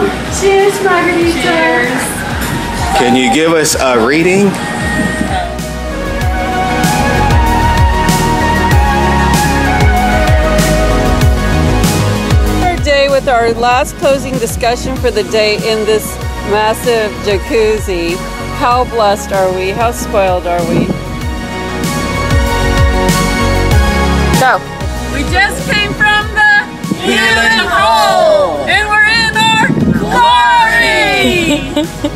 go. Cheers, Margarita. Cheers. Can you give us a reading? With our last closing discussion for the day in this massive jacuzzi. How blessed are we? How spoiled are we? Go. We just came from the Healing Roll and we're in our glory!